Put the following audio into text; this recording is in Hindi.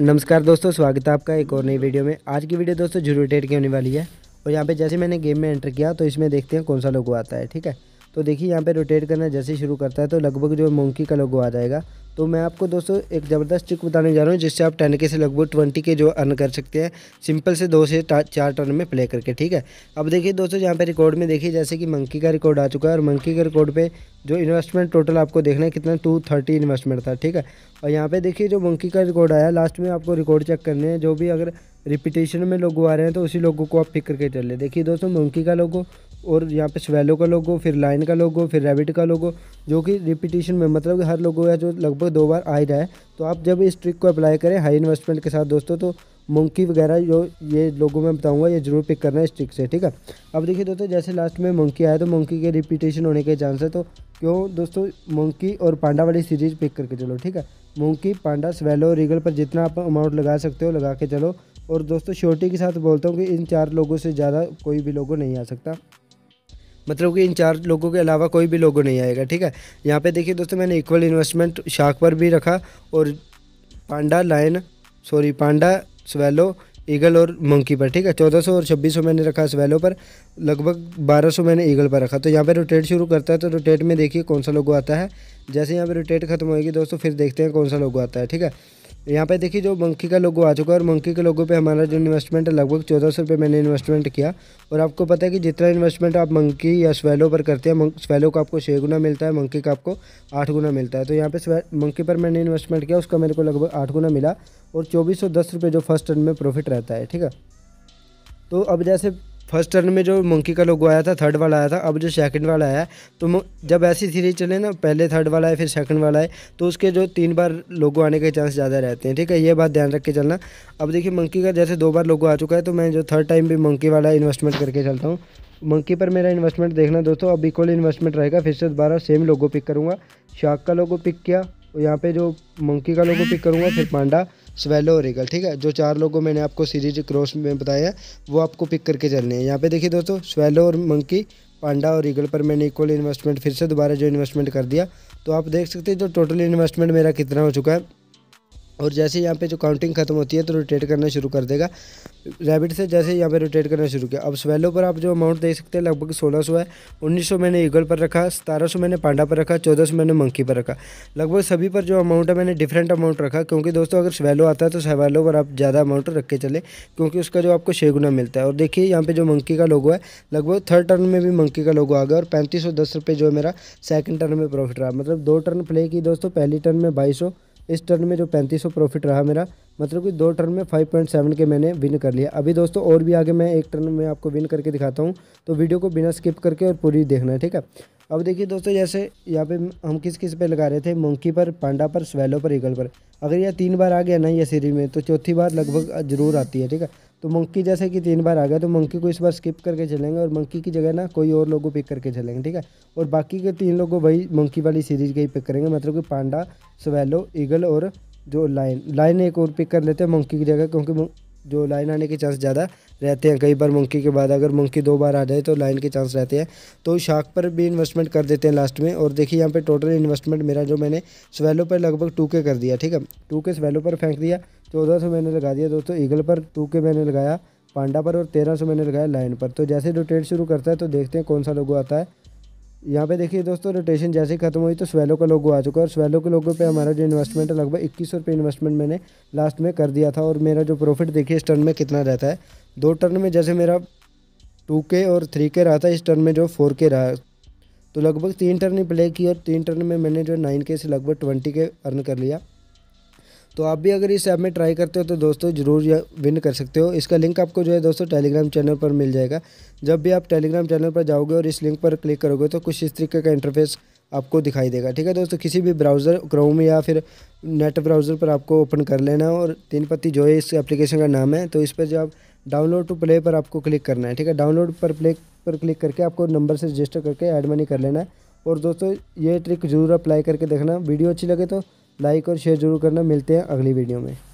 नमस्कार दोस्तों, स्वागत है आपका एक और नई वीडियो में। आज की वीडियो दोस्तों जूरो टेट की होने वाली है। और यहाँ पे जैसे मैंने गेम में एंटर किया तो इसमें देखते हैं कौन सा लोगो आता है। ठीक है, तो देखिए यहाँ पे रोटेट करना जैसे शुरू करता है तो लगभग जो मंकी का लोगो आ जाएगा। तो मैं आपको दोस्तों एक ज़बरदस्त ट्रिक बताने जा रहा हूँ जिससे आप 10K से लगभग 20K जो अर्न कर सकते हैं सिंपल से 2 से 4 टर्न में प्ले करके। ठीक है, अब देखिए दोस्तों यहाँ पे रिकॉर्ड में देखिए जैसे कि मंकी का रिकॉर्ड आ चुका है और मंकी के रिकॉर्ड पे जो इन्वेस्टमेंट टोटल आपको देखना है कितना 230 इन्वेस्टमेंट था। ठीक है, और यहाँ पर देखिए जो मंकी का रिकॉर्ड आया लास्ट में आपको रिकॉर्ड चेक करने हैं। जो भी अगर रिपीटेशन में लोगो आ रहे हैं तो उसी लोगो को आप पिक करके चल ले। देखिए दोस्तों मंकी का लोगो और यहाँ पे स्वेलो का लोगो, फिर लाइन का लोगो, फिर रैबिट का लोगो, जो कि रिपीटेशन में मतलब कि हर लोगो है जो लगभग 2 बार आ ही रहा है। तो आप जब इस ट्रिक को अप्लाई करें हाई इन्वेस्टमेंट के साथ दोस्तों तो मंकी वगैरह जो ये लोगों में बताऊंगा ये जरूर पिक करना है इस ट्रिक से। ठीक है, अब देखिए दोस्तों जैसे लास्ट में मंकी आया तो मंकी के रिपीटेशन होने के चांस है, तो क्यों दोस्तों मंकी और पांडा वाली सीरीज पिक करके चलो। ठीक है, मंकी, पांडा, स्वेलो, रीगल पर जितना आप अमाउंट लगा सकते हो लगा के चलो। और दोस्तों श्योरिटी के साथ बोलता हूँ कि इन 4 लोगों से ज़्यादा कोई भी लोगो नहीं आ सकता, मतलब कि इन 4 लोगों के अलावा कोई भी लोगो नहीं आएगा। ठीक है, यहाँ पे देखिए दोस्तों मैंने इक्वल इन्वेस्टमेंट शार्क पर भी रखा और पांडा, स्वेलो, ईगल और मंकी पर। ठीक है, 1400 और 2600 मैंने रखा स्वेलो पर, लगभग 1200 मैंने ईगल पर रखा। तो यहाँ पे रोटेट शुरू करता है तो रोटेट में देखिए कौन सा लोगो आता है। जैसे यहाँ पर रोटेट खत्म होगी दोस्तों फिर देखते हैं कौन सा लोगो आता है। ठीक है, यहाँ पे देखिए जो मंकी का लोगो आ चुका है और मंकी के लोगो पे हमारा जो इन्वेस्टमेंट है लगभग 1400 रुपये मैंने इन्वेस्टमेंट किया। और आपको पता है कि जितना इन्वेस्टमेंट आप मंकी या स्वेलो पर करते हैं, स्वेलो का आपको 6 गुना मिलता है, मंकी का आपको 8 गुना मिलता है। तो यहाँ पे मंकी पर मैंने इन्वेस्टमेंट किया, उसका मेरे को लगभग 8 गुना मिला और 2410 रुपये जो फर्स्ट टर्न में प्रॉफिट रहता है। ठीक है, तो अब जैसे फर्स्ट टर्न में जो मंकी का लोगो आया था, थर्ड वाला आया था, अब जो सेकंड वाला आया तो जब ऐसी सीरीज चले ना, पहले थर्ड वाला है फिर सेकंड वाला है, तो उसके जो 3 बार लोगो आने के चांस ज़्यादा रहते हैं। ठीक है, ये बात ध्यान रख के चलना। अब देखिए मंकी का जैसे 2 बार लोगो आ चुका है तो मैं जो थर्ड टाइम भी मंकी वाला इन्वेस्टमेंट करके चलता हूँ। मंकी पर मेरा इन्वेस्टमेंट देखना दोस्तों अब इक्वल इन्वेस्टमेंट रहेगा, फिर से दोबारा सेम लोगो पिक करूँगा। शार्क का लोगो पिक किया और यहाँ पे जो मंकी का लोगो पिक करूँगा, फिर पांडा, स्वेलो और ईगल। ठीक है, जो 4 लोगों मैंने आपको सीरीज क्रॉस में बताया वो आपको पिक करके चलने हैं। यहाँ पे देखिए दोस्तों स्वेलो और मंकी, पांडा और ईगल पर मैंने इक्वल इन्वेस्टमेंट फिर से दोबारा जो इन्वेस्टमेंट कर दिया तो आप देख सकते हैं जो टोटल इन्वेस्टमेंट मेरा कितना हो चुका है। और जैसे यहाँ पे जो काउंटिंग खत्म होती है तो रोटेट करना शुरू कर देगा। रैबिट से जैसे यहाँ पे रोटेट करना शुरू किया, अब स्वेलो पर आप जो अमाउंट देख सकते हैं लगभग 1600 है, 1900 मैंने ईगल पर रखा, 1700 मैंने पांडा पर रखा, 1400 मैंने मंकी पर रखा। लगभग सभी पर जो अमाउंट है मैंने डिफरेंट अमाउंट रखा, क्योंकि दोस्तों अगर स्वेलो आता है तो स्वेलो पर आप ज़्यादा अमाउंट रख के चले क्योंकि उसका जो आपको 6 गुना मिलता है। और देखिए यहाँ पर जो मंकी का लोगो है लगभग थर्ड टर्न में भी मंकी का लोगो आ गया और 3510 रुपये जो मेरा सेकेंड टर्न में प्रॉफिट रहा। मतलब 2 टर्न प्ले की दोस्तों, पहली टर्न में 2200, इस टर्न में जो 3500 प्रॉफिट रहा मेरा, मतलब कि 2 टर्न में 5.7K मैंने विन कर लिया। अभी दोस्तों और भी आगे मैं 1 टर्न में आपको विन करके दिखाता हूँ, तो वीडियो को बिना स्किप करके और पूरी देखना है। ठीक है, अब देखिए दोस्तों जैसे यहाँ पे हम किस पे लगा रहे थे, मंकी पर, पांडा पर, स्वेलो पर, ईगल पर। अगर यह 3 बार आ गया ना ये सीरीज में तो 4थी बार लगभग जरूर आती है। ठीक है, तो मंकी जैसे कि 3 बार आ गया तो मंकी को इस बार स्किप करके चलेंगे और मंकी की जगह ना कोई और लोगों पिक करके चलेंगे। ठीक है, और बाकी के 3 लोगों वही मंकी वाली सीरीज के ही पिक करेंगे, मतलब कि पांडा, स्वेलो, ईगल और जो लाइन एक और पिक कर लेते हैं मंकी की जगह, क्योंकि जो लाइन आने के चांस ज़्यादा रहते हैं। कई बार मंकी के बाद अगर मंकी 2 बार आ जाए तो लाइन के चांस रहते हैं, तो शार्क पर भी इन्वेस्टमेंट कर देते हैं लास्ट में। और देखिए यहाँ पे टोटल इन्वेस्टमेंट मेरा जो मैंने स्वेलो पर लगभग 2K कर दिया। ठीक है, 2K स्वेलो पर फेंक दिया, 1400 मैंने लगा दिया दोस्तों ईगल पर, 2K मैंने लगाया पांडा पर और 1300 मैंने लगाया लाइन पर। तो जैसे रोटेट शुरू करता है तो देखते हैं कौन सा लोगो आता है। यहाँ पे देखिए दोस्तों रोटेशन जैसे ही खत्म हुई तो स्वेलो का लोगो आ चुका है और स्वेलो के लोगो पे हमारा जो इन्वेस्टमेंट है लगभग 2100 रुपये इन्वेस्टमेंट मैंने लास्ट में कर दिया था। और मेरा जो प्रॉफिट देखिए इस टर्न में कितना रहता है, 2 टर्न में जैसे मेरा 2K और 3K रहा था, इस टर्न में जो 4K रहा, तो लगभग 3 टर्न प्ले की और 3 टर्न में मैंने जो 9K से लगभग 20K अर्न कर लिया। तो आप भी अगर इस ऐप में ट्राई करते हो तो दोस्तों जरूर यह विन कर सकते हो। इसका लिंक आपको जो है दोस्तों टेलीग्राम चैनल पर मिल जाएगा। जब भी आप टेलीग्राम चैनल पर जाओगे और इस लिंक पर क्लिक करोगे तो कुछ इस तरीके का इंटरफेस आपको दिखाई देगा। ठीक है दोस्तों, किसी भी ब्राउज़र, क्रोम या फिर नेट ब्राउज़र पर आपको ओपन कर लेना और 3 पत्ती जो है इस एप्लीकेशन का नाम है, तो इस पर जो आप डाउनलोड टू प्ले पर आपको क्लिक करना है। ठीक है, डाउनलोड पर प्ले पर क्लिक करके आपको नंबर से रजिस्टर करके ऐड मनी कर लेना है। और दोस्तों ये ट्रिक ज़रूर अप्लाई करके देखना। वीडियो अच्छी लगे तो लाइक और शेयर जरूर करना। मिलते हैं अगली वीडियो में।